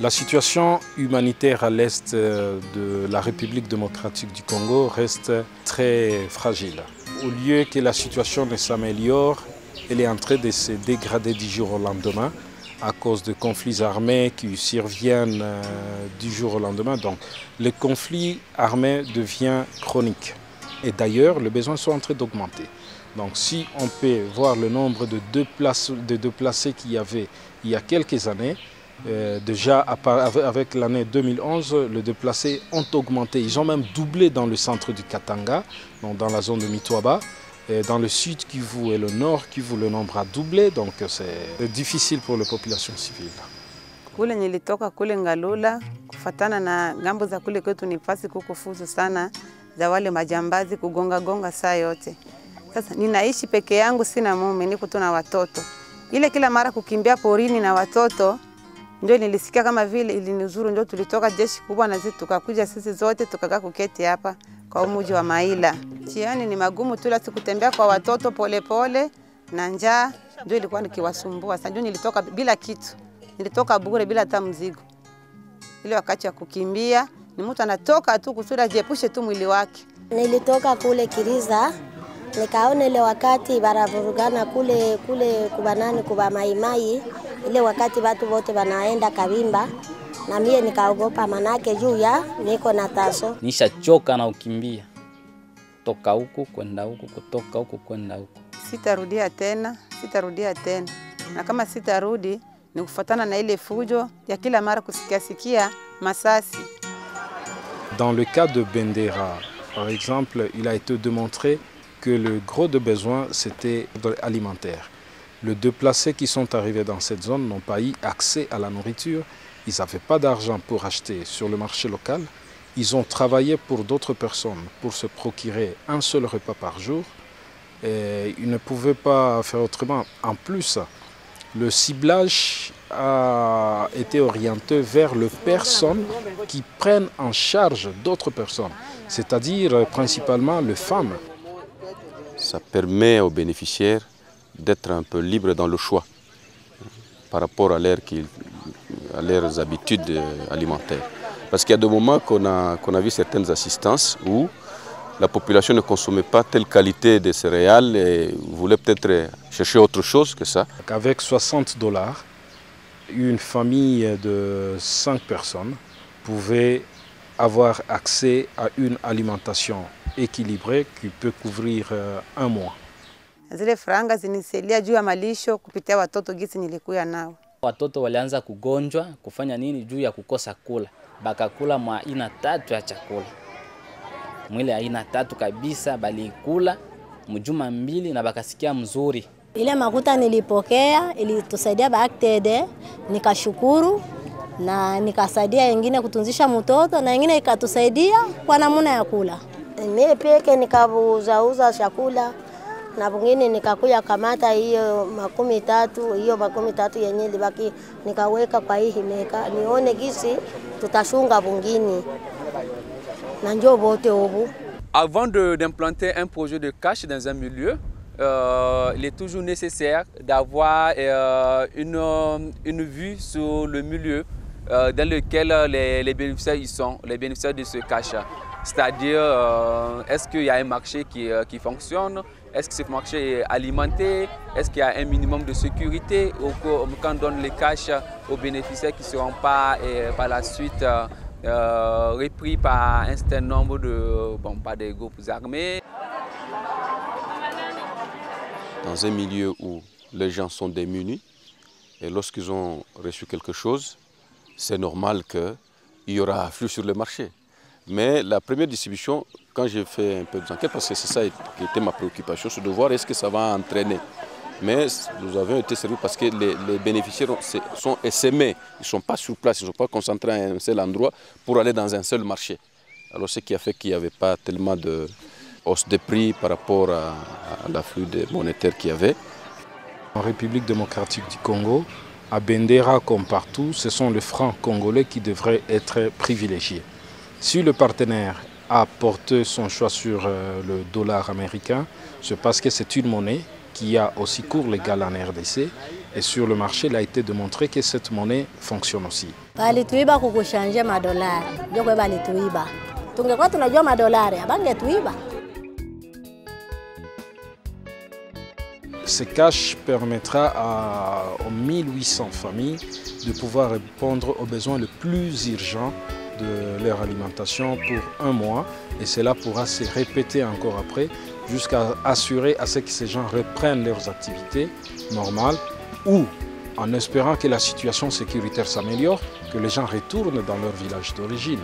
La situation humanitaire à l'est de la République démocratique du Congo reste très fragile. Au lieu que la situation ne s'améliore, elle est en train de se dégrader du jour au lendemain à cause de conflits armés qui surviennent du jour au lendemain. Donc, le conflit armé devient chronique. Et d'ailleurs, les besoins sont en train d'augmenter. Donc si on peut voir le nombre de déplacés qu'il y avait il y a quelques années, déjà avec l'année 2011, les déplacés ont augmenté. Ils ont même doublé dans le centre du Katanga, donc dans la zone de Mitwaba. Et dans le sud Kivu et le nord Kivu, le nombre a doublé. Donc c'est difficile pour les populations civiles. Kule nilitoka kule Ngalula, kufatana na ngambo za kule kwetu ni fasi kukufuzu sana za wale majambazi kugonga gonga saa yote. Sasa ninaishi peke yangu, sina mume, niko tu na watoto. Ile kila mara kukimbia porini na watoto ndio nilisikia kama vile ilinizuru, ndio tulitoka jeshi kubwa na zetu tukakuja sisi zote tukakaa kuketi hapa kwa umuji wa Maila. Chiani ni magumu tu, la sikutembea kwa watoto polepole na njaa ndio ilikuwa nikiwasumbua. Sasa ndio nilitoka bila kitu. Nilitoka bure bila hata mzigo. Ile wakati ya kukimbia, ni mtu anatoka tu kusudi ajepushe tu mwili wake. Nilitoka kule Kiriza, nikaona ile wakati baravurugana kule kubanani kuba maimai, ile wakati watu wote wanaenda kabimba, na mie nikaogopa manake juu ya niko na taso. Nishachoka na ukimbia. Toka huku kwenda huku, kutoka huku kwenda huku. Sitarudia tena. Na kama sitarudi ni kufuatana na ile fujo ya kila mara kusikia masasi. Dans le cas de Bendera, par exemple, il a été démontré que le gros de besoin, c'était alimentaire. Les déplacés qui sont arrivés dans cette zone n'ont pas eu accès à la nourriture. Ils n'avaient pas d'argent pour acheter sur le marché local. Ils ont travaillé pour d'autres personnes pour se procurer un seul repas par jour. Et ils ne pouvaient pas faire autrement. En plus, le ciblage a été orienté vers les personnes qui prennent en charge d'autres personnes, c'est-à-dire principalement les femmes. Ça permet aux bénéficiaires d'être un peu libres dans le choix par rapport à leurs habitudes alimentaires. Parce qu'il y a des moments qu'on a vu certaines assistances où la population ne consommait pas telle qualité de céréales et voulait peut-être chercher autre chose que ça. Avec 60 $, une famille de 5 personnes pouvait avoir accès à une alimentation équilibrée qui peut couvrir un mois. Zile franga ziniselia juu ya malisho kupitia watoto gisi nilikuwa nao. Watoto walianza kugonjwa kufanya nini juu ya kukosa kula. Bakakula mwa aina tatu ya chakula. Mwile aina tatu kabisa balikula mjuma mbili na bakasikia mzuri. Ile makuta nilipokea ilitusaidia baktede, nikashukuru na nikasaidia wengine kutunzisha mtoto na wengine ikatusaidia kwa namna ya kula. Mimi peke nikauzauza chakula na wengine nikakuya kamata hiyo 13, hiyo 13 yenyewe libaki nikaweka kwa hii meka nione gisi tutashunga wengine. Avant d'implanter un projet de cache dans un milieu, il est toujours nécessaire d'avoir une vue sur le milieu dans lequel les bénéficiaires de ce cache. C'est-à-dire, est-ce qu'il y a un marché qui fonctionne? Est-ce que ce marché est alimenté? Est-ce qu'il y a un minimum de sécurité? Quand on donne les caches aux bénéficiaires qui ne seront pas par la suite repris par un certain nombre de, par des groupes armés. Dans un milieu où les gens sont démunis, et lorsqu'ils ont reçu quelque chose, c'est normal qu'il y aura afflux sur le marché. Mais la première distribution, quand j'ai fait un peu d'enquête, parce que c'est ça qui était ma préoccupation, c'est de voir est-ce que ça va entraîner. Mais nous avons été servis parce que les bénéficiaires sont essaimés. Ils ne sont pas sur place, ils ne sont pas concentrés à un seul endroit pour aller dans un seul marché. Alors ce qui a fait qu'il n'y avait pas tellement de hausse de prix par rapport à l'afflux monétaire qu'il y avait. En République démocratique du Congo, à Bendera comme partout, ce sont les francs congolais qui devraient être privilégiés. Si le partenaire a porté son choix sur le dollar américain, c'est parce que c'est une monnaie qui a aussi cours légal en RDC. Et sur le marché, il a été démontré que cette monnaie fonctionne aussi. Ce cash permettra aux 1800 familles de pouvoir répondre aux besoins les plus urgents de leur alimentation pour un mois. Et cela pourra se répéter encore après jusqu'à assurer à ce que ces gens reprennent leurs activités normales ou en espérant que la situation sécuritaire s'améliore, que les gens retournent dans leur village d'origine.